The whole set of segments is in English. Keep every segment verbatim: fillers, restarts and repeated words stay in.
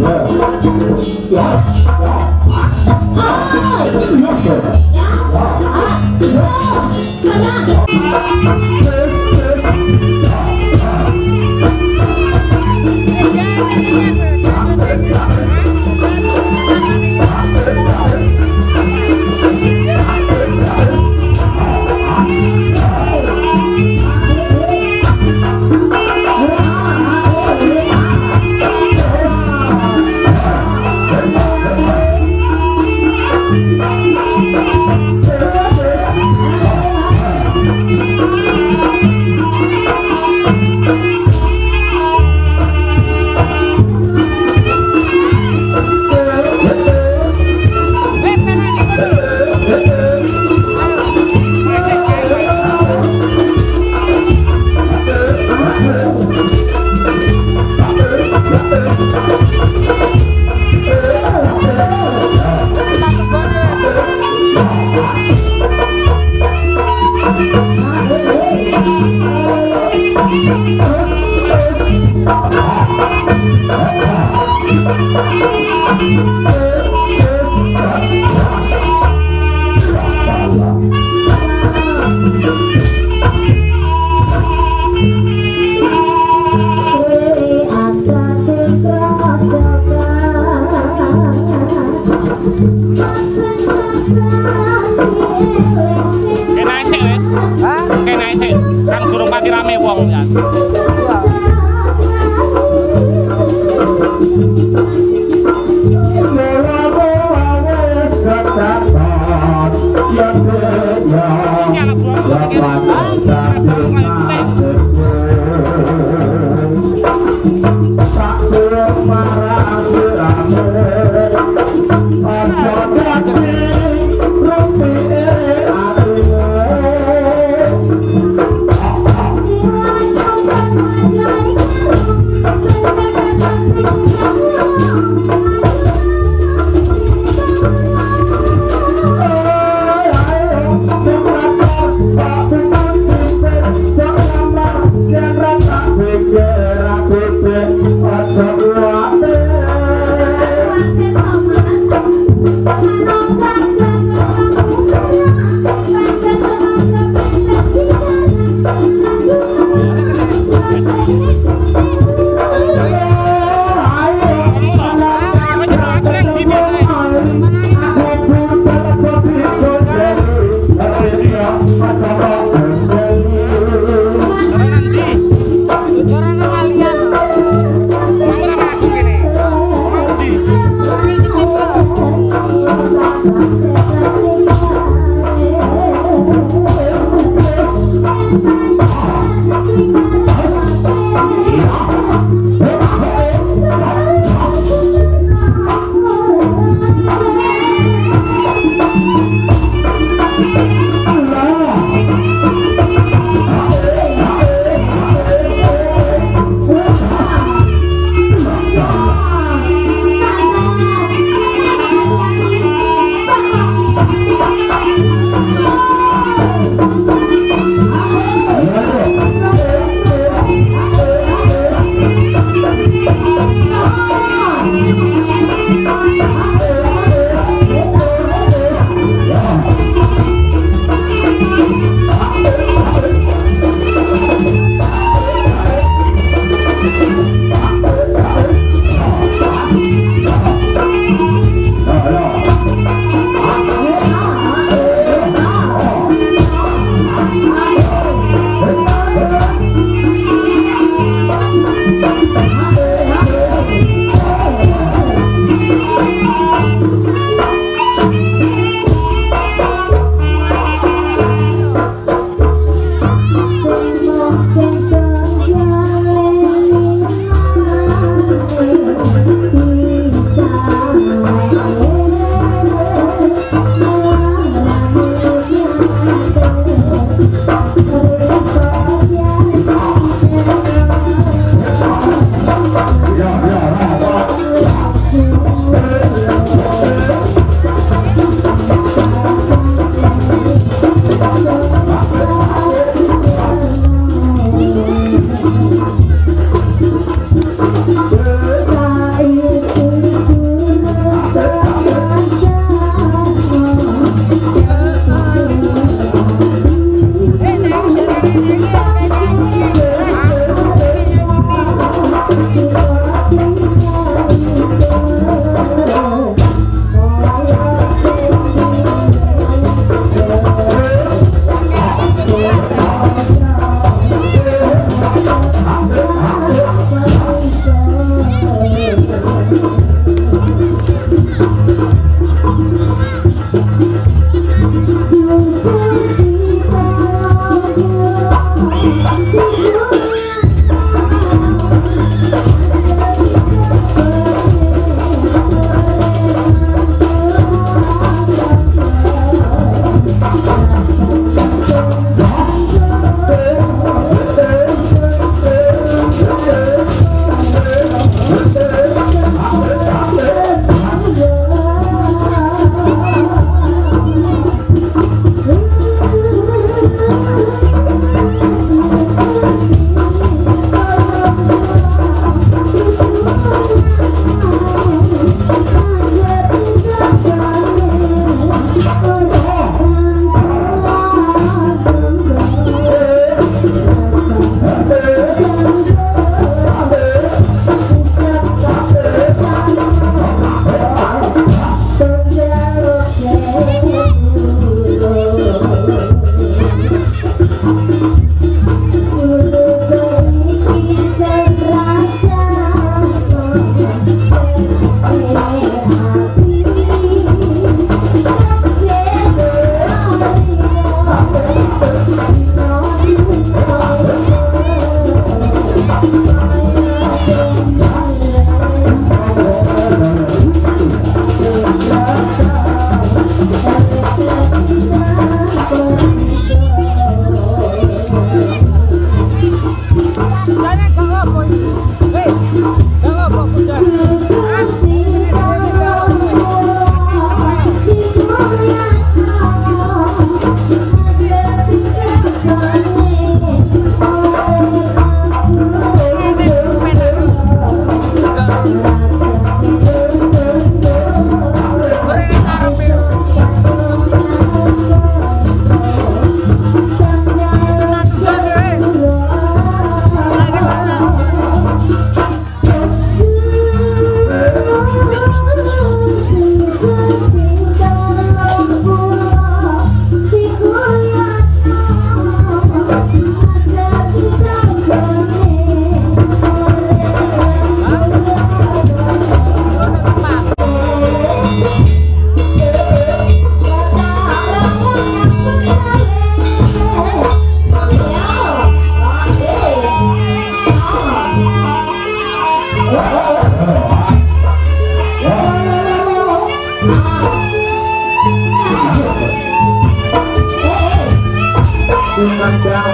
Thank you.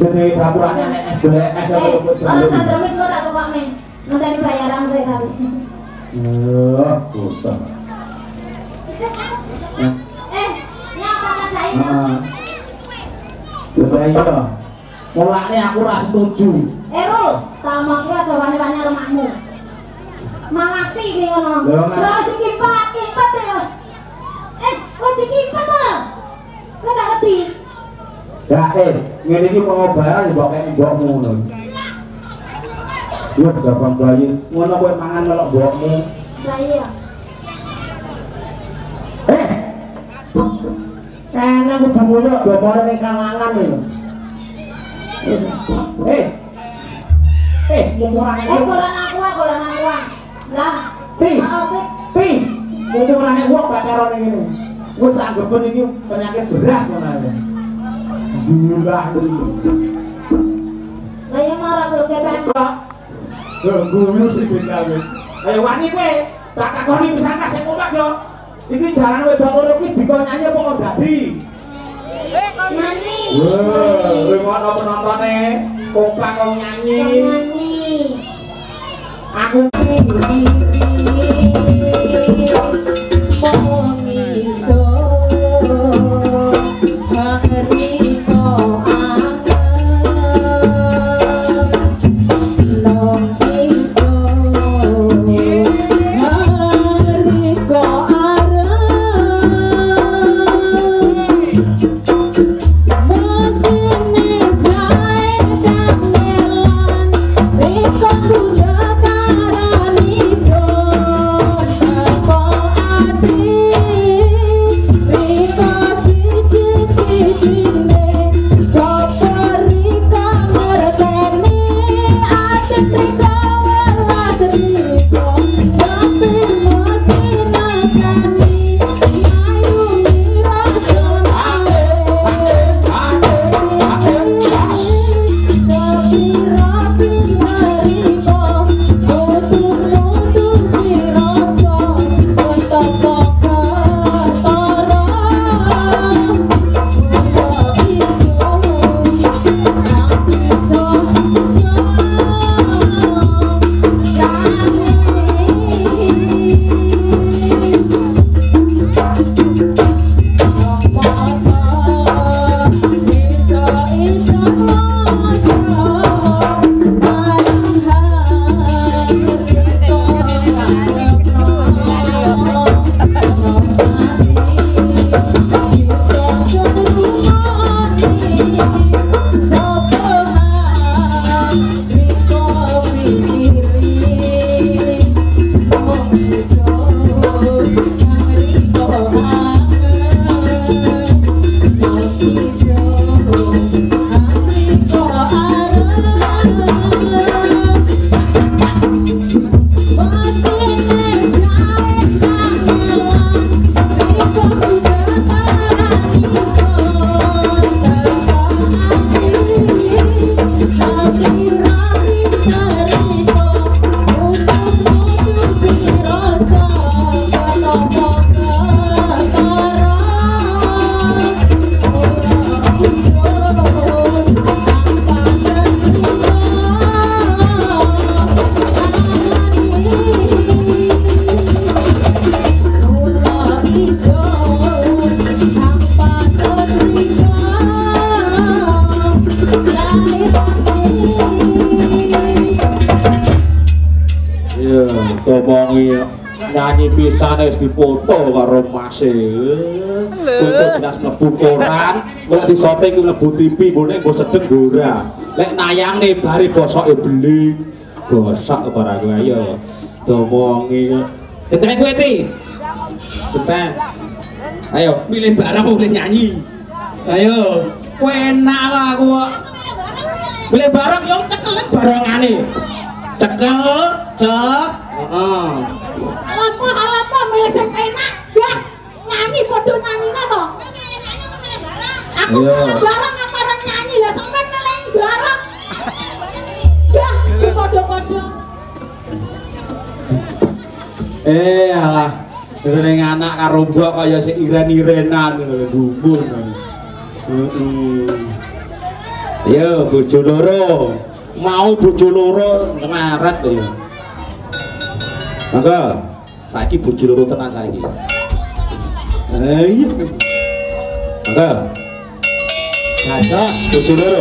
jadi tapurannya boleh es atau rumput sebelum orang santremis kok tak tukang nih nanti bayaran sih tapi ya susah eh yang mau ngadain ya ya mulanya aku rasa setuju eh Rul tamangnya jawabannya banyak rumahmu malati nih orang udah mesti kipat kipat ya eh mesti kipat loh lo gak ngerti gak eh ini ini pengobaran dibokeh bokmu loh yuk gampang bayi ngono gue mangan melok bokmu bayi ya eh karena aku bangunnya udah mau di kalangan nih eh eh mengurangnya eh kurang aku kurang aku lah pi pi mengurangnya gue bakaran ini gue sanggupin ini penyakit beras mana aja gila lah ya mau ragil kepentok gulu sih bintang ayo wani gue tak takoni misalkan saya ngomong yo ini jalan wedang lorok ini dikonyanyi apa kok dadi nyanyi gue ngomong penontonnya kompak kok nyanyi aku dipoto karo mase foto jelas mlebu koran kok disote iki mlebu T V mbone nggo sedeng ora lek nayange bari bosoke beli bosak ora aku ayo domongi ketene kowe ti ketene ayo milih barang apa milih nyanyi ayo kowe enak lah aku kok milih barang yo cekel barangane cekel cek heeh yang enak ya nyanyi bodoh nyanyinya toh aku ngeleng barang apa orang nyanyi lah sampai ngeleng barang ya bodoh-bodoh eh alah ngeleng anak karoba kaya seiren-irenan ngeleng gugur Yo bojo loro, mau bojo loro ngaret yo. Mangga saiki bojo loro tenan saiki. Ha iya. Mangga. Mangga bojo loro.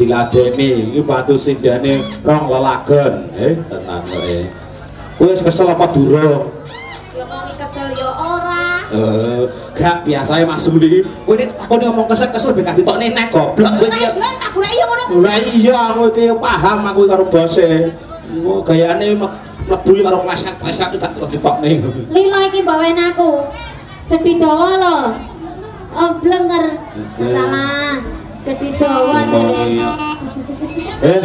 Diladeni iki batu sindane rong lelagon eh tenan kowe wis kesel apa durung yo ngomong kesel yo ora eh gak biasae masuk iki kowe nek takone ngomong kesel kesel ben gak ditokne nek goblok kowe iki tak goleki yo ngono lha iya aku iki paham aku karo bose engko gayane mlebu karo kleset-kleset gak terus ditokne lila iki bawain aku ben didawa lho oblenger salah gede dawa jene. Eh.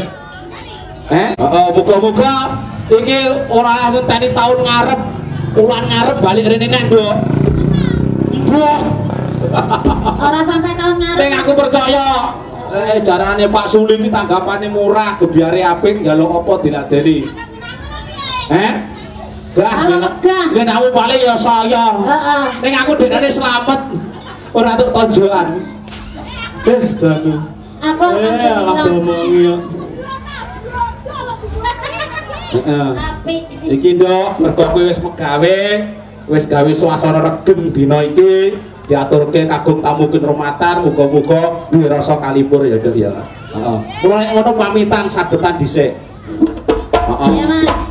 Eh, heeh, muga-muga iki ora ngeteni taun ngarep, ulan ngarep bali rene nang lho. Mbok. Ora sampe taun ngarep. Ning aku percaya. Eh, jarane Pak Suli iki tanggapane murah, gebyare apik, njaluk apa diladeni. Eh? Gah, yen aku bali ya sayang. Heeh. Ning aku dekne slamet. Ora entuk tonjokan. Eh, jangan. Aku akan ngomongi. Heeh. Iki ndok, mergo kowe wis megawe, wis gawe suasana regem dina iki, diaturke kagum tamu kinurmatan, muga-muga duwe rasa kalipur ya, Dok ya. Heeh. Kula nek ngono pamitan sabetan dhisik. Heeh. Iya, Mas.